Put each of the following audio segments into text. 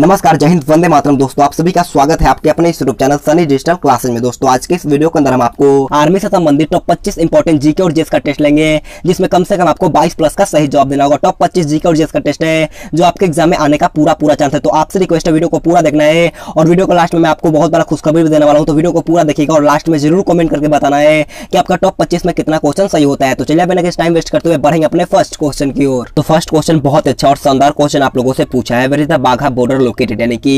नमस्कार, जय हिंद, वंदे मातरम। दोस्तों, आप सभी का स्वागत है आपके अपने इस YouTube channel Sunny digital classes में। दोस्तों, आज के इस वीडियो के अंदर हम आपको आर्मी से संबंधित टॉप 25 इंपॉर्टेंट जीके और जीएस का टेस्ट लेंगे, जिसमें कम से कम आपको 22 प्लस का सही जवाब देना होगा। टॉप 25 जीके और जीएस का टेस्ट है जो आपके एग्जाम में आने का पूरा चांस है। तो आपसे रिक्वेस्ट है वीडियो को पूरा देखना है, और वीडियो को लास्ट में मैं आपको बहुत बड़ा खुशखबरी भी देने वाला हूँ। तो वीडियो को पूरा देखिएगा और लास्ट में जरूर कमेंट करके बताना है कि आपका टॉप 25 में कितना क्वेश्चन सही होता है। तो चलिए बिना किसी टाइम वेस्ट करते हुए बढ़ेंगे अपने फर्स्ट क्वेश्चन की ओर। तो फर्स्ट क्वेश्चन बहुत अच्छा और शानदार क्वेश्चन आप लोगों से पूछा है, where is the Bagha border located, यानी कि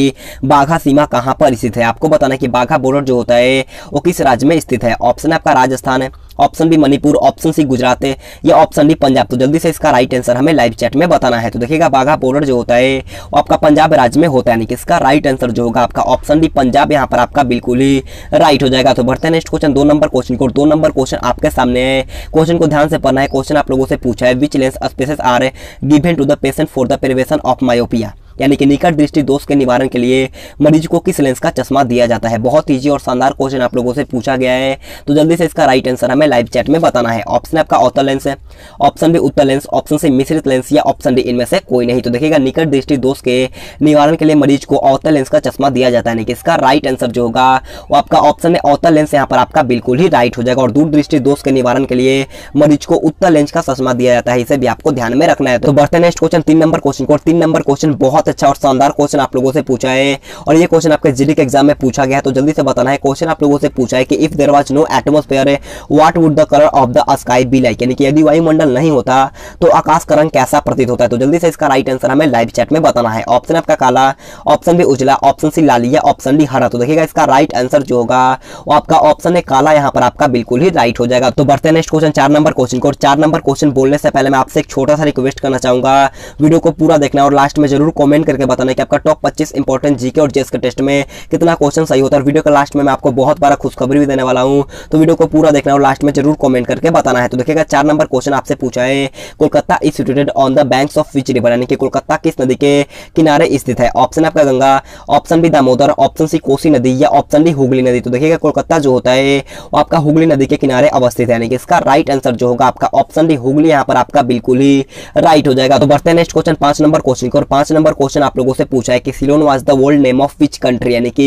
बाघा सीमा कहां पर स्थित है। आपको बताना है कि बाघा बॉर्डर जो होता है वो किस राज्य में स्थित है। ऑप्शन आपका राजस्थान है, option B Manipur, option C Gujarat है, या ऑप्शन डी पंजाब। तो जल्दी से इसका राइट आंसर हमें लाइव चैट में बताना है। तो देखिएगा, बाघा बॉर्डर जो होता है वो आपका पंजाब राज्य में होता है, यानी कि इसका राइट आंसर जो होगा आपका ऑप्शन डी पंजाब, यहाँ पर आपका बिल्कुल ही राइट हो जाएगा। तो बढ़ते हैं नेक्स्ट क्वेश्चन, 2 नंबर क्वेश्चन को। 2 नंबर क्वेश्चन आपके सामने है, क्वेश्चन को ध्यान से पढ़ना है। क्वेश्चन आप लोगों से पूछा है, which lens spaces are given to the patient for the prevention of myopia, यानी कि निकट दृष्टि दोष के निवारण के लिए मरीज को किस लेंस का चश्मा दिया जाता है। बहुत ईजी और शानदार क्वेश्चन आप लोगों से पूछा गया है। तो जल्दी से इसका राइट आंसर हमें लाइव चैट में बताना है। ऑप्शन आपका अवतल लेंस है, ऑप्शन बी उत्तल लेंस, ऑप्शन सी मिश्रित लेंस, या ऑप्शन डी इनमें से कोई नहीं। तो देखिएगा, निकट दृष्टि दोष के निवारण के लिए मरीज को अवतल लेंस का चश्मा दिया जाता है, यानी कि इसका राइट आंसर जो होगा वो आपका ऑप्शन में अवतल लेंस, यहाँ पर आपका बिल्कुल ही राइट हो जाएगा। और दूरदृष्टि दोष के निवारण के लिए मरीज को उत्तल लेंस का चश्मा दिया जाता है, इसे भी आपको ध्यान में रखना है। तो बढ़ते नेक्स्ट क्वेश्चन, 3 नंबर क्वेश्चन को। 3 नंबर क्वेश्चन बहुत अच्छा और शानदार क्वेश्चन आप लोगों से पूछा है, और ये क्वेश्चन आपके जीडी के एग्जाम में पूछा गया है। तो जल्दी से बताना है। क्वेश्चन आप लोगों से पूछा है कि if there was no atmosphere what would the colour of the sky be like, यानी कि यदि वायुमंडल नहीं होता तो आकाश का रंग कैसा प्रतीत होता है। तो जल्दी से इसका राइट आंसर हमें लाइव चैट में बताना है। ऑप्शन आपका काला, ऑप्शन बी उजला, ऑप्शन सी लाल, या ऑप्शन डी हरा। तो देखिएगा, इसका राइट आंसर जो होगा वो आपका ऑप्शन है काला, यहाँ पर आपका बिल्कुल ही राइट हो जाएगा। तो बढ़ते हैं नेक्स्ट क्वेश्चन, 4 नंबर क्वेश्चन को। 4 नंबर क्वेश्चन बोलने से पहले मैं आपसे एक छोटा सा रिक्वेस्ट करना चाहूंगा, वीडियो को पूरा देखना और लास्ट में जरूर कमेंट करके बताना कि आपका टॉप 25 इंपॉर्टेंट जीके और जीएस के टेस्ट में कितना क्वेश्चन सही होता है। वीडियो के लास्ट में मैं आपको बहुत बड़ा खुशखबरी भी देने वाला हूं। तो वीडियो को पूरा देखना और लास्ट में जरूर कमेंट करके बताना है। तो देखिएगा, 4 नंबर क्वेश्चन आपसे पूछा है, Kolkata is situated on the banks of which river, यानी कि कोलकाता किस नदी के किनारे स्थित है। ऑप्शन आपका Ganga, option B Damodar, option C Kosi नदी, या ऑप्शन डी हुगली नदी। तो देखिएगा, कोलकाता जो होता है वो आपका हुगली नदी के किनारे अवस्थित है, यानी कि इसका राइट आंसर जो होगा आपका ऑप्शन डी हुगली, यहाँ पर आपका बिल्कुल ही राइट हो जाएगा। तो बढ़ते हैं नेक्स्ट क्वेश्चन, 5 नंबर क्वेश्चन को। 5 नंबर क्वेश्चन आप लोगों से पूछा है कि Ceylon was the world name of which country, यानी कि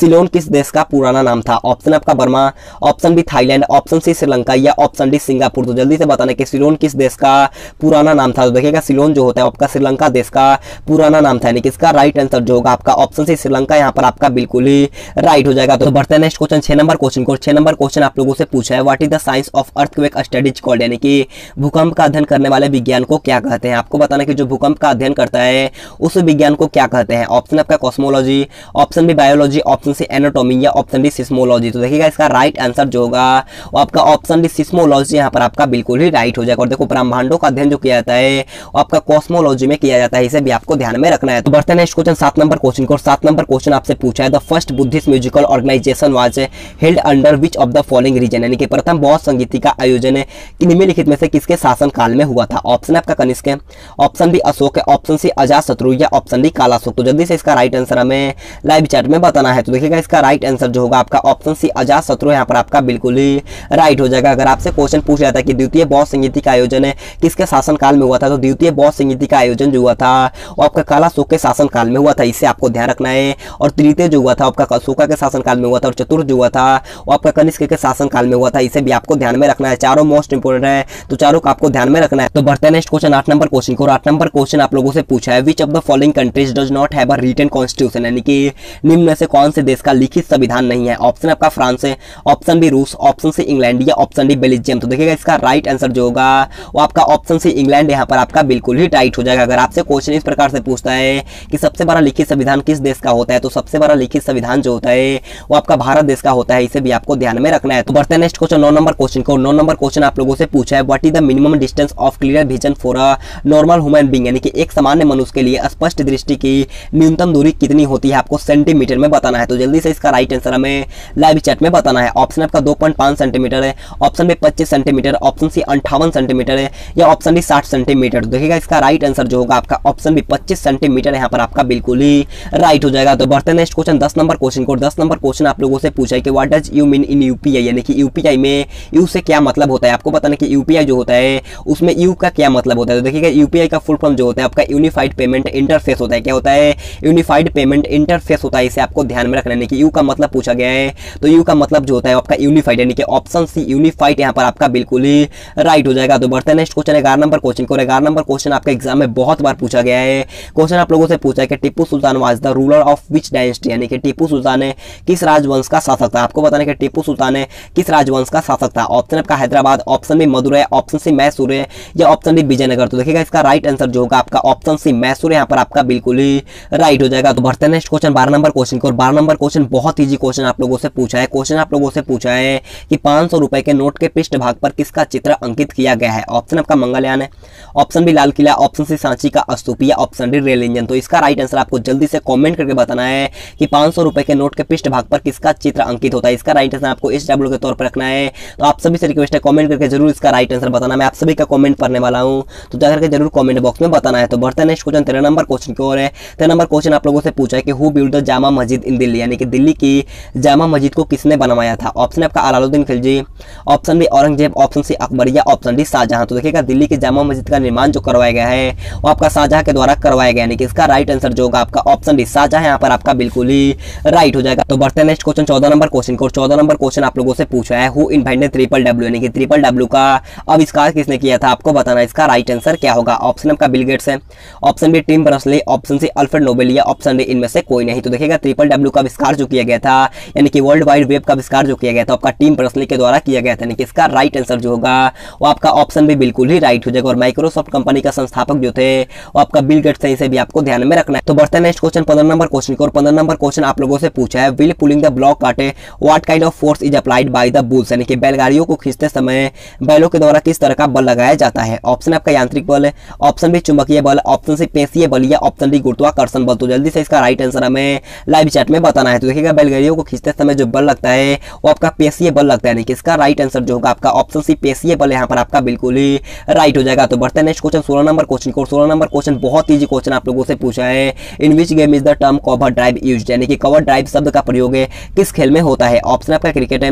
सिलोन किस देश का पुराना नाम था। ऑप्शन आपका Burma, option B Thailand, option C Sri Lanka, या ऑप्शन डी सिंगापुर। तो जल्दी से बताना कि सिलोन किस देश का पुराना नाम था। तो देखिएगा, सिलोन जो होता है आपका श्रीलंका देश का पुराना नाम था, यानी कि इसका राइट आंसर जो होगा आपका ऑप्शन सी श्रीलंका, यहाँ पर आपका बिल्कुल ही राइट हो जाएगा। तो बढ़ते हैं नेक्स्ट क्वेश्चन, 6 नंबर क्वेश्चन को। 6 नंबर क्वेश्चन आप लोगों से पूछा है, what is the science of earthquake studies called, यानी कि भूकंप का अध्ययन करने वाले विज्ञान को क्या कहते हैं। आपको बताना कि जो भूकंप का अध्ययन करता है उस विज्ञान को क्या कहते हैं। ऑप्शन आपका cosmology, option B biology, option C anatomy, या ऑप्शन डी सिस्मोलॉजी। तो देखिएगा, इसका राइट आंसर जो होगा वो आपका ऑप्शन डी सिस्मोलॉजी, यहाँ पर आपका बिल्कुल ही राइट हो जाएगा। और देखो, ब्रह्मांडों का अध्ययन जो किया जाता है वो आपका कॉस्मोलॉजी में किया जाता है, इसे भी आपको ध्यान में रखना है। तो बढ़ते हैं नेक्स्ट क्वेश्चन, 7 नंबर क्वेश्चन को। 7 नंबर क्वेश्चन आपसे पूछा है, the first Buddhist musical organisation was held under which of the following region, यानी कि प्रथम बौद्ध संगीति का आयोजन है निम्नलिखित में से किसके शासनकाल में हुआ था। ऑप्शन आपका कनिष्क है, ऑप्शन बी अशोक है, ऑप्शन सी अजातशत्रु, या ऑप्शन डी कालाशोक। तो जल्दी से इसका राइट आंसर हमें लाइव चैट में बताना है। तो देखिएगा, इसका राइट आंसर जो होगा आपका ऑप्शन सी अजातशत्रु, यहाँ पर आपका बिल्कुल ही राइट हो जाएगा। अगर आपसे क्वेश्चन पूछ जाता है कि द्वितीय बौद्ध संगीति का आयोजन है किसके शासनकाल में हुआ था, तो द्वितीय बौद्ध संगीति का आयोजन जो हुआ था वो आपका कालाशोक के शासनकाल में हुआ था, इसे आपको ध्यान रखना है। और तृतीय जो हुआ था आपका अशोका के शासनकाल में हुआ था, और चतुर्थ जो हुआ था वो आपका कनिष्क के शासनकाल में हुआ था, इसे भी आपको ध्यान में रखना है। चारों मोस्ट इंपोर्टेंट है, तो चारों का आपको ध्यान में रखना है। तो बढ़ते हैं नेक्स्ट क्वेश्चन, 8 नंबर क्वेश्चन को। 8 नंबर क्वेश्चन आप लोगों से पूछा है, which of the following countries does not have a written constitution, यानी कि निम्न में से कौन से देश का लिखित संविधान नहीं है। ऑप्शन आपका फ्रांस है, ऑप्शन बी रूस, ऑप्शन सी इंग्लैंड, या ऑप्शन डी बेल्जियम। तो देखिएगा, इसका राइट आंसर जो होगा वो आपका ऑप्शन सी इंग्लैंड, यहाँ पर आपका बिल्कुल ही राइट हो जाएगा। अगर आपसे क्वेश्चन इस प्रकार से पूछता है कि सबसे बड़ा लिखित संविधान किस देश का होता है, तो सबसे बड़ा लिखित संविधान जो होता है वो आपका भारत देश का होता है, इसे भी आपको ध्यान में रखना है। तो बढ़ते हैं नेक्स्ट क्वेश्चन, 9 नंबर क्वेश्चन को। 9 नंबर क्वेश्चन आप लोगों से पूछा है, what is the minimum distance of clear vision for a normal human being, यानी कि एक सामान्य मनुष्य के लिए स्पष्ट दृष्टि की न्यूनतम दूरी कितनी होती है। आपको सेंटीमीटर में बताना है। तो जल्दी से इसका राइट आंसर हमें लाइव चैट में बताना है। ऑप्शन आपका 2.5 सेंटीमीटर है, option B 25 centimetre, option C 58 centimetre है, या ऑप्शन डी 60 सेंटीमीटर। देखिएगा, इसका राइट आंसर जो होगा आपका ऑप्शन बी 25 सेंटीमीटर, यहाँ पर आपका बिल्कुल ही राइट हो जाएगा। तो बढ़ते नेक्स्ट क्वेश्चन, 10 नंबर क्वेश्चन को। 10 नंबर क्वेश्चन आप लोगों से पूछा है कि what does you mean in UPI, यानी कि यूपीआई में यू से क्या मतलब होता है। आपको बताना कि यूपीआई जो होता है उसमें यू का क्या मतलब होता है। तो देखिएगा, यूपीआई का फुल फॉर्म जो होता है आपका यूनिफाइड पेमेंट इंटरफेस होता है। क्या होता है? यूनिफाइड पेमेंट इंटरफेस होता है। इसे आपको ध्यान में रखना है कि यू का मतलब पूछा गया है, तो यू का मतलब जो होता है आपका यूनिफाइड, यानी कि ऑप्शन सी यूनिफाइड यहाँ पर आपका बिल्कुल ही राइट हो जाएगा। तो बढ़ते नेक्स्ट क्वेश्चन 11 नंबर क्वेश्चन को। 11 नंबर क्वेश्चन आपका एग्जाम में बहुत बार पूछा गया है। क्वेश्चन आप लोगों से पूछा है कि Tipu Sultan was the ruler of which dynasty, यानी कि टीपू सुल्तान है किस राजवंश का शासक था। आपको बताना है कि टीपू सुल्तान है किस राजवंश का शासक था। ऑप्शन आपका Hyderabad, option B Madurai, option C Mysore है या ऑप्शन डी विजयनगर। तो देखिएगा इसका राइट आंसर जो होगा आपका ऑप्शन सी मैसूर यहाँ पर आपका बिल्कुल ही राइट हो जाएगा। तो बढ़ते नेक्स्ट क्वेश्चन 12 नंबर क्वेश्चन को। 12 नंबर क्वेश्चन बहुत ईजी क्वेश्चन आप लोगों से पूछा है। क्वेश्चन आप लोगों से पूछा है कि 500 रुपए के नोट के पृष्ठ भाग पर किसका चित्र अंकित किया गया है। ऑप्शन आपका मंगलयान है, option B Lal Qila, option C Sanchi का स्तूप या ऑप्शन डी रेल इंजन। तो इसका राइट आंसर आपको जल्दी से कमेंट करके बताना है कि 500 रुपए के नोट के पृष्ठ भाग पर किसका चित्र अंकित होता है। इसका राइट आंसर आपको इस डब्ल्यू के तौर पर रखना है। तो आप सभी से रिक्वेस्ट है कमेंट करके जरूर इसका राइट आंसर बताना। मैं आप सभी का कमेंट पढ़ने वाला हूं, तो जाकर के जरूर कमेंट बॉक्स में बताना है। तो बढ़ते नेक्स्ट क्वेश्चन 13 नंबर क्वेश्चन को। 13 नंबर क्वेश्चन आप लोगों से पूछा है कि who build the Jama Masjid इन दिल्ली, यानी कि दिल्ली की जामा मस्जिद को किसने बनवाया था। ऑप्शन आपका Alauddin Khilji, option B Aurangzeb, option C Akbar या ऑप्शन डी शाहजहां। तो देखिएगा दिल्ली की जामा मस्जिद का निर्माण जो करवाया गया है वो आपका शाहजहां के द्वारा करवाया गया, यानी कि इसका राइट आंसर जो होगा आपका ऑप्शन डी शाहजहां यहाँ पर आपका बिल्कुल ही राइट हो जाएगा। तो बढ़ते नेक्स्ट क्वेश्चन 14 नंबर क्वेश्चन को। 14 नंबर क्वेश्चन आप लोगों से पूछा है हु इन्वेंटेड ट्रिपल डब्ल्यू, यानी कि ट्रिपल डब्ल्यू का आविष्कार किसने किया था। आपको बताना इसका राइट आंसर क्या होगा। ऑप्शन आपका बिल गेट्स है, option B Tim Berners-Lee, option C Alfred Nobel या ऑप्शन डी इनमें से कोई नहीं। तो देखिएगा ट्रिपल डब्ल्यू का आविष्कार जो किया गया था, यानी कि वर्ल्ड वाइड वेब का आविष्कार जो किया गया था आपका टिम बर्नर्स-ली के द्वारा किया गया था, यानी कि इसका राइट आंसर जो होगा वो आपका ऑप्शन बी बिल्कुल ही राइट हो जाएगा। और माइक्रोसॉफ्ट कंपनी का संस्थापक जो थे वो आपका बिल गेट्स है, इसे भी आपको ध्यान में रखना है। तो बढ़ते हैं नेक्स्ट क्वेश्चन 15 नंबर क्वेश्चन को। 15 नंबर क्वेश्चन आप लोगों से पूछा है while pulling the bullock cart what kind of force is applied by the bulls, यानी कि बैलगाड़ियों को खींचते समय बैलों के द्वारा किस तरह का बल लगाया जाता है। ऑप्शन आपका यांत्रिक बल है, ऑप्शन बी चुंबकीय बल, ऑप्शन सी पेशीय बल या ऑप्शन डी गुरुत्वाकर्षण बल। तो जल्दी से इसका राइट आंसर हमें लाइव चैट में बताना है। तो देखिएगा बैलगाड़ियों को खींचते समय जो बल लगता है वो आपका पेशीय बल लगता है, यानी कि इसका राइट आंसर जो होगा आपका ऑप्शन सी पेशीय बल यहाँ पर आपका बिल्कुल ही राइट हो जाएगा। तो बढ़ते हैं नेक्स्ट क्वेश्चन 16 नंबर क्वेश्चन को। 16 नंबर क्वेश्चन बहुत ईजी क्वेश्चन आप लोगों से पूछा है in which game is the term cover drive use, यानी कि कवर ड्राइव शब्द का प्रयोग किस खेल में होता है। ऑप्शन आपका क्रिकेट है,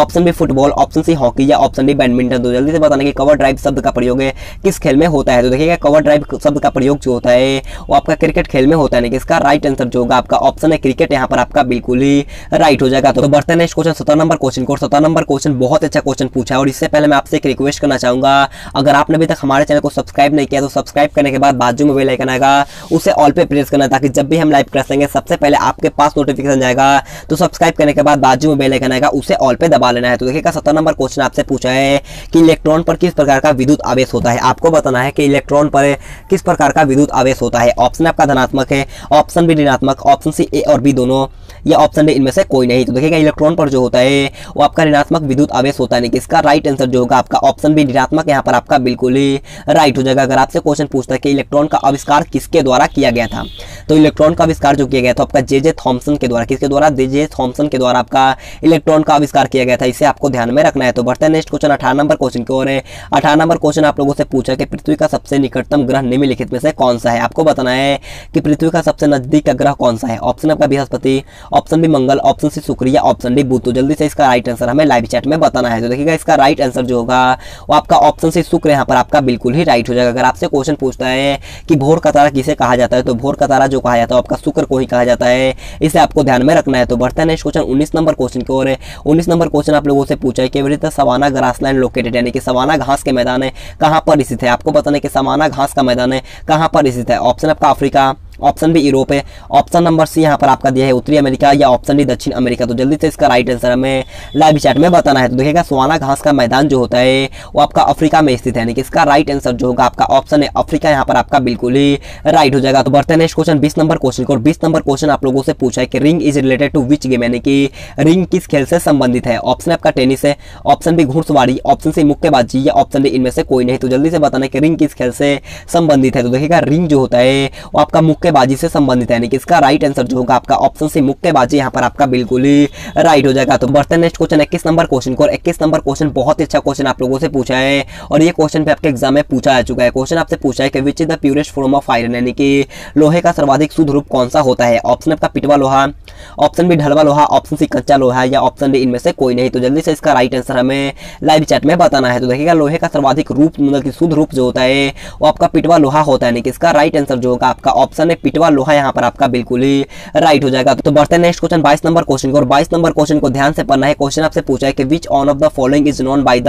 option B football, option C hockey या ऑप्शन डी बैडमिंटन। तो जल्दी से बताना कि कवर ड्राइव शब्द का प्रयोग किस खेल में होता है। तो देखिएगा कवर ड्राइव शब्द का प्रयोग जो होता है वो आपका क्रिकेट खेल में होता है, यानी कि इसका राइट आंसर जो होगा आपका ऑप्शन है क्रिकेट यहाँ पर आपका बिल्कुल ही राइट हो जाएगा। तो बढ़ते नेक्स्ट क्वेश्चन 17 नंबर क्वेश्चन को। 17 नंबर क्वेश्चन बहुत अच्छा क्वेश्चन पूछा है। और इससे पहले मैं आपसे एक रिक्वेस्ट करना चाहूंगा, अगर आपने अभी तक हमारे चैनल को सब्सक्राइब नहीं किया तो सब्सक्राइब करने के बाद बाजू में बेल आइकन आएगा उसे ऑल पे प्रेस करना, ताकि जब भी हम लाइव करेंगे सबसे पहले आपके पास नोटिफिकेशन जाएगा। तो सब्सक्राइब करने के बाद बाजू में बेल आइकन आएगा उसे ऑल पे दबा लेना है। तो देखिएगा 17 नंबर क्वेश्चन आपसे पूछा है कि इलेक्ट्रॉन पर किस प्रकार का विद्युत आवेश होता है। आपको बताना है कि इलेक्ट्रॉन पर किस प्रकार का विद्युत आवेश होता है। ऑप्शन आपका धनात्मक है, ऑप्शन बी ऋणात्मक, ऑप्शन सी ए और बी दोनों या ऑप्शन डी इनमें से कोई नहीं। तो देखिएगा इलेक्ट्रॉन पर जो होता है वो आपका ऋणात्मक विद्युत आवेश होता है, इसका राइट आंसर जो होगा आपका ऑप्शन बी ऋणात्मक यहाँ पर आपका बिल्कुल ही राइट हो जाएगा। अगर आपसे क्वेश्चन पूछता है कि इलेक्ट्रॉन का आविष्कार किसके द्वारा किया गया था, तो इलेक्ट्रॉन का आविष्कार जो किया गया था आपका जेजे थॉमसन के द्वारा। किसके द्वारा? जेजे थॉमसन के द्वारा आपका इलेक्ट्रॉन का आविष्कार किया गया था, इसे आपको ध्यान में रखना है। तो बढ़ते हैं नेक्स्ट क्वेश्चन 18 नंबर क्वेश्चन की ओर है। 18 नंबर क्वेश्चन आप लोगों से पूछा कि पृथ्वी का सबसे निकटतम ग्रह निम्नलिखित में से कौन सा है। आपको बताना है कि पृथ्वी का सबसे नजदीक का ग्रह कौन सा है। ऑप्शन आपका बृहस्पति, ऑप्शन बी मंगल, ऑप्शन सी शुक्र या ऑप्शन डी बुध। तो जल्दी से इसका राइट आंसर हमें लाइव चैट में बताना है। तो देखिएगा इसका राइट आंसर जो होगा वो आपका ऑप्शन सी शुक्र यहाँ पर आपका बिल्कुल ही राइट हो जाएगा। अगर आपसे क्वेश्चन पूछता है कि भोर का तारा किसे कहा जाता है, तो भोर का तारा जो कहा जाता है आपका शुक्र को ही कहा जाता है, इसे आपको ध्यान में रखना है। तो बढ़ते हैं नेक्स्ट क्वेश्चन 19 नंबर क्वेश्चन की ओर है। 19 नंबर क्वेश्चन आप लोगों से पूछा है कि where is the savanna grassland located, यानी कि सवाना घास के मैदान है कहाँ पर स्थित है। आपको बताना है कि सवाना घास का मैदान है कहाँ पर स्थित है। ऑप्शन आपका अफ्रीका, ऑप्शन बी यूरोप है, ऑप्शन नंबर सी यहाँ पर आपका दिया है उत्तरी अमेरिका या ऑप्शन डी दक्षिण अमेरिका। तो जल्दी से इसका राइट आंसर हमें लाइव चैट में बताना है। तो देखिएगा सवाना घास का मैदान जो होता है वो आपका अफ्रीका में स्थित है, यानी कि इसका राइट आंसर जो होगा आपका ऑप्शन है अफ्रीका यहाँ पर आपका बिल्कुल ही राइट हो जाएगा। तो बढ़ते हैं नेक्स्ट क्वेश्चन 20 नंबर क्वेश्चन को। 20 नंबर क्वेश्चन आप लोगों से पूछा है कि ring is related to which game, यानी कि रिंग किस खेल से संबंधित है। ऑप्शन आपका टेनिस है, ऑप्शन बी घुड़सवारी, ऑप्शन सी मुक्केबाजी या ऑप्शन डी इनमें से कोई नहीं। तो जल्दी से बताना कि रिंग किस खेल से संबंधित है। तो देखिएगा रिंग जो होता है वो आपका मुक्केबाजी से संबंधित है, यानी कि इसका राइट आंसर जो होगा आपका ऑप्शन सी मुक्केबाजी यहाँ पर आपका बिल्कुल ही राइट हो जाएगा। तो बढ़ते हैं नेक्स्ट क्वेश्चन 21 नंबर क्वेश्चन को। 21 नंबर क्वेश्चन बहुत अच्छा क्वेश्चन आप लोगों से पूछा है और ये क्वेश्चन भी आपके एग्जाम में पूछा जा चुका है। क्वेश्चन आपसे पूछा है कि which is the purest form of iron, यानी कि लोहे का सर्वाधिक शुद्ध रूप कौन सा होता है। ऑप्शन आपका पिटवा लोहा, ऑप्शन बी ढलवा लोहा, ऑप्शन सी कच्चा लोहा या ऑप्शन डी इनमें से कोई नहीं। तो जल्दी से इसका राइट आंसर हमें लाइव चैट में बताना है। तो देखिएगा लोहे का सर्वाधिक रूप मतलब कि शुद्ध रूप जो होता है वो आपका पिटवा लोहा होता है, यानी कि इसका राइट आंसर जो होगा आपका ऑप्शन पिटवा लोहा यहाँ पर आपका बिल्कुल ही राइट हो जाएगा। तो बढ़ते हैं नेक्स्ट क्वेश्चन 22 नंबर क्वेश्चन को, और 22 नंबर क्वेश्चन को ध्यान से पढ़ना है। क्वेश्चन आपसे पूछा है कि which on of the following is known by the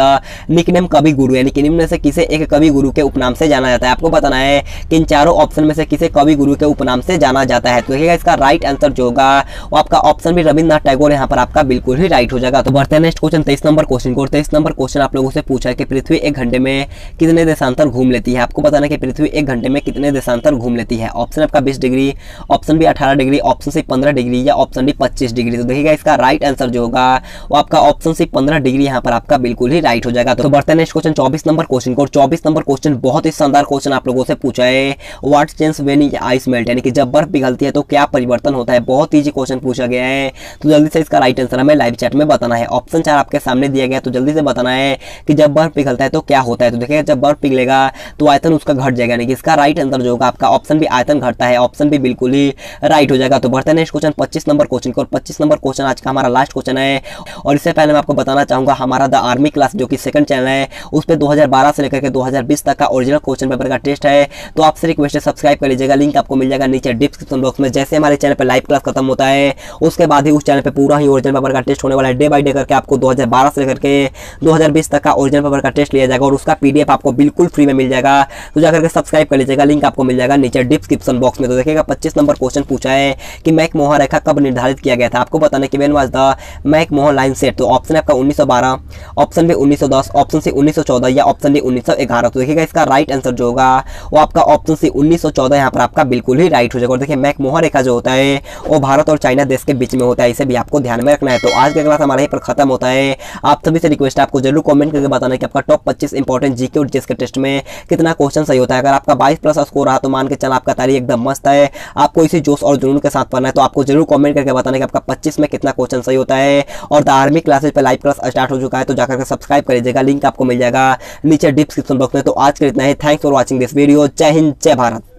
nickname Kavi Guru, यानी कि निम्न से किसे एक कवि गुरु के उपनाम से जाना जाता है। आपको बताना है कि इन चारों ऑप्शन में से किसे कवि गुरु के उपनाम से जाना जाता है। तो देखिएगा इसका राइट आंसर जो होगा वो आपका ऑप्शन भी रविन्द्रनाथ टैगोर यहाँ पर आपका बिल्कुल ही राइट हो जाएगा। तो बढ़ते हैं नेक्स्ट क्वेश्चन 23 नंबर क्वेश्चन को, और 23 नंबर क्वेश्चन आप लोगों से पूछा है कि पृथ्वी एक घंटे में कितने देशांतर घूम लेती है। आपको बताना है कि पृथ्वी एक घंटे में कितने देशांतर घूम लेती है। ऑप्शन आपका 20 degree, option B 18 degree, option C 15 degree या ऑप्शन डी 25 डिग्री। तो देखिएगा इसका राइट आंसर जो होगा वो आपका ऑप्शन सी 15 डिग्री यहाँ पर आपका बिल्कुल ही राइट हो जाएगा। तो बढ़ते हैं नेक्स्ट क्वेश्चन 24 नंबर क्वेश्चन को, और 24 नंबर क्वेश्चन बहुत ही शानदार क्वेश्चन आप लोगों से पूछा है। What change when ice melt, यानी कि जब बर्फ पिघलती है तो क्या परिवर्तन होता है। बहुत ईजी क्वेश्चन पूछा गया है, तो जल्दी से इसका राइट आंसर हमें लाइव चैट में बताना है। ऑप्शन 4 आपके सामने दिया गया है, तो जल्दी से बताना है कि जब बर्फ पिघलता है तो क्या होता है। तो देखिएगा जब बर्फ पिघलेगा तो आयतन उसका घट जाएगा, यानी कि इसका राइट आंसर जो होगा आपका ऑप्शन भी आयतन घटता है। ऑप्शन भी बिल्कुल ही राइट हो जाएगा। तो बढ़ते हैं नेक्स्ट क्वेश्चन 25 नंबर क्वेश्चन को, और 25 नंबर क्वेश्चन आज का हमारा लास्ट क्वेश्चन है। और इससे पहले मैं आपको बताना चाहूंगा हमारा द आर्मी क्लास जो कि सेकंड चैनल है उस पर 2012 से लेकर के 2020 तक का ओरिजिनल क्वेश्चन पेपर का टेस्ट है। तो आपसे रिक्वेस्ट है सब्सक्राइब कर लीजिएगा, लिंक आपको मिल जाएगा नीचे डिस्क्रिप्शन बॉक्स में। जैसे हमारे चैनल पर लाइव क्लास खत्म होता है उसके बाद ही उस चैनल पर पूरा ही ओरिजिनल पेपर का टेस्ट होने वाला है। डे बाई डे करके आपको 2012 से लेकर के 2020 तक का ओरिजिनल पेपर का टेस्ट लिया जाएगा, और उसका पीडीएफ आपको बिल्कुल फ्री में मिल जाएगा। तो जाकर के सब्सक्राइब कर लीजिएगा, लिंक आपको मिल जाएगा नीचे डिस्क्रिप्शन बॉक्स में। तो देखिएगा 25 नंबर क्वेश्चन पूछा है कि मैकमोहन रेखा कब निर्धारित किया गया था। आपको बताना है कि when was the McMahon line set. तो ऑप्शन है आपका 1912, ऑप्शन बी 1910, ऑप्शन सी 1914 या ऑप्शन डी 1911। तो देखिएगा इसका राइट आंसर जो होगा वो आपका ऑप्शन सी 1914 यहाँ पर आपका बिल्कुल ही राइट हो जाएगा। और देखिए मैकमोहन रेखा जो होता है वो भारत और चाइना देश के बीच में होता है, इसे भी आपको ध्यान में रखना है। तो आज का क्लास हमारा यहीं पर खत्म होता है। आप सभी से रिक्वेस्ट है आपको जरूर कमेंट करके बताना कि आपका टॉप 25 इंपॉर्टेंट जीके और जीएस के टेस्ट में कितना क्वेश्चन सही होता है। अगर आपका 22+ स्कोर रहा तो मान के चल आपका तारीख एकदम मस्त है। आपको इसी जोश और जुनून के साथ पढ़ना है। तो आपको जरूर कमेंट करके बताना कि आपका 25 में कितना क्वेश्चन सही होता है। और द आर्मी क्लासेज पर लाइव क्लास स्टार्ट हो चुका है, तो जाकर के सब्सक्राइब कर लीजिएगा, लिंक आपको मिल जाएगा नीचे डिस्क्रिप्शन बॉक्स में। तो आज के इतना ही, thanks for watching this video. जय हिंद, जय भारत।